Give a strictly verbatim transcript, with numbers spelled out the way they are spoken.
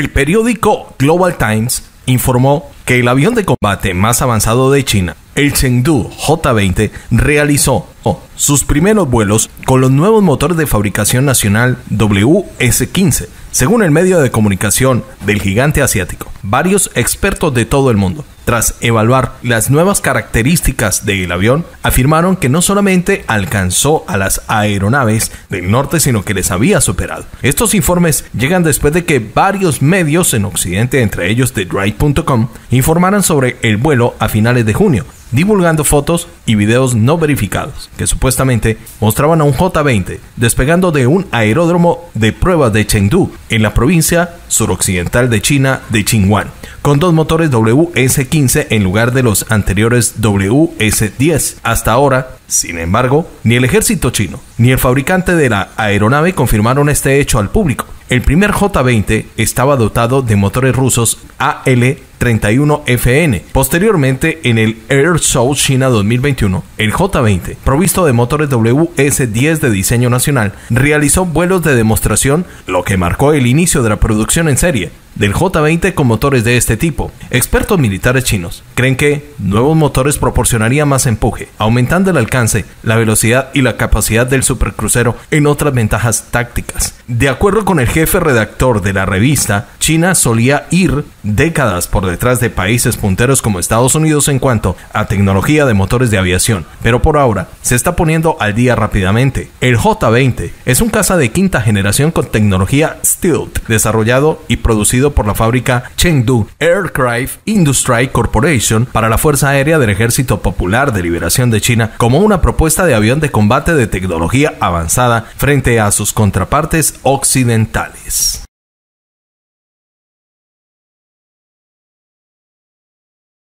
El periódico Global Times informó que el avión de combate más avanzado de China, el Chengdu J veinte, realizó oh, sus primeros vuelos con los nuevos motores de fabricación nacional W S quince, según el medio de comunicación del gigante asiático. Varios expertos de todo el mundo, tras evaluar las nuevas características del avión, afirmaron que no solamente alcanzó a las aeronaves del norte, sino que les había superado. Estos informes llegan después de que varios medios en Occidente, entre ellos The Drive punto com, informaran sobre el vuelo a finales de junio, divulgando fotos y videos no verificados que supuestamente mostraban a un J veinte despegando de un aeródromo de pruebas de Chengdu, en la provincia suroccidental de China de Xinjiang, con dos motores W S quince en lugar de los anteriores W S diez. Hasta ahora, sin embargo, ni el ejército chino ni el fabricante de la aeronave confirmaron este hecho al público. El primer J veinte estaba dotado de motores rusos A L treinta y uno F N. Posteriormente, en el Airshow China dos mil veintiuno, el J veinte, provisto de motores W S diez de diseño nacional, realizó vuelos de demostración, lo que marcó el inicio de la producción en serie del J veinte con motores de este tipo. Expertos militares chinos creen que nuevos motores proporcionarían más empuje, aumentando el alcance, la velocidad y la capacidad del supercrucero en otras ventajas tácticas. De acuerdo con el jefe redactor de la revista, China solía ir décadas por detrás de países punteros como Estados Unidos en cuanto a tecnología de motores de aviación, pero por ahora se está poniendo al día rápidamente. El J veinte es un caza de quinta generación con tecnología Stealth, desarrollado y producido por la fábrica Chengdu Aircraft Industry Corporation para la Fuerza Aérea del Ejército Popular de Liberación de China, como una propuesta de avión de combate de tecnología avanzada frente a sus contrapartes occidentales.